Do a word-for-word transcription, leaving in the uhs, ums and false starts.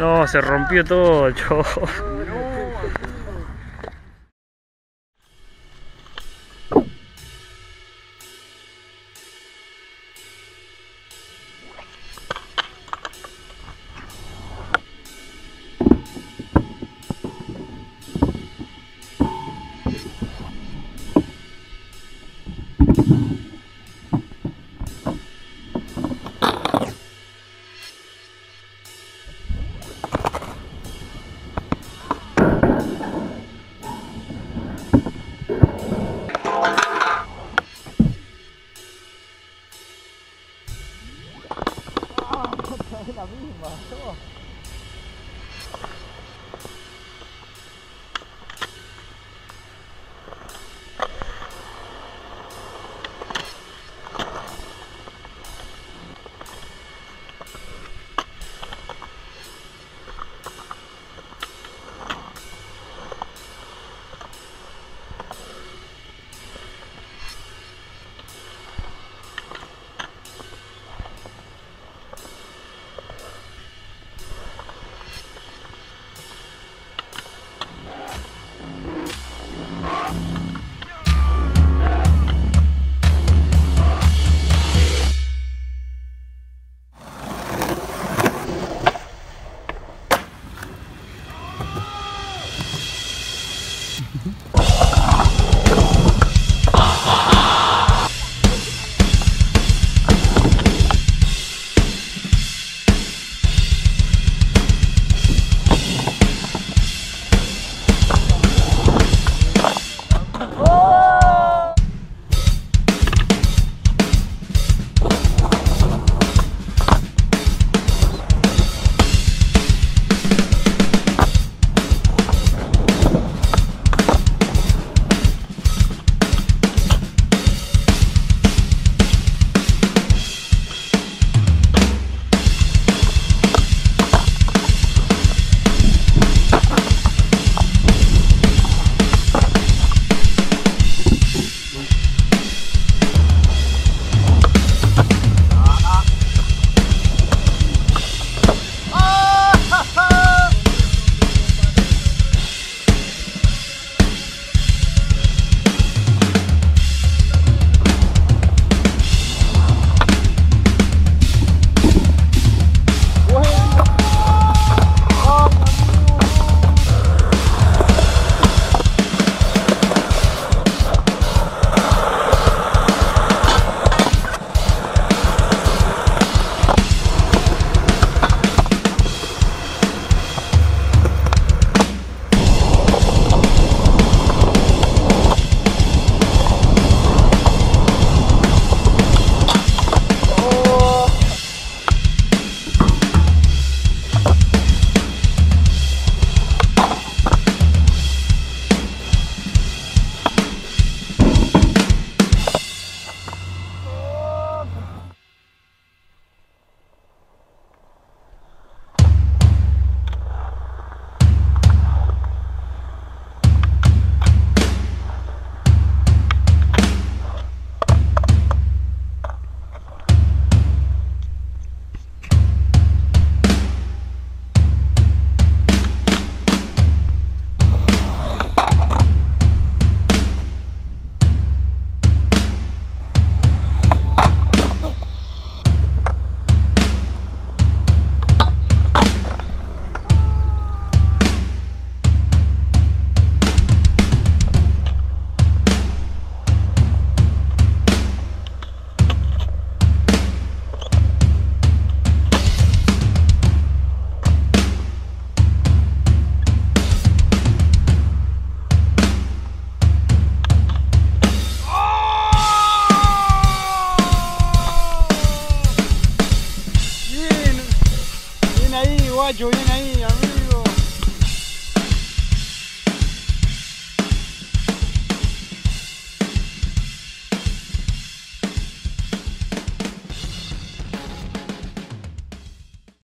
No, se rompió todo el show. La misma, ¿no? Bien ahí, guacho, bien ahí, amigo.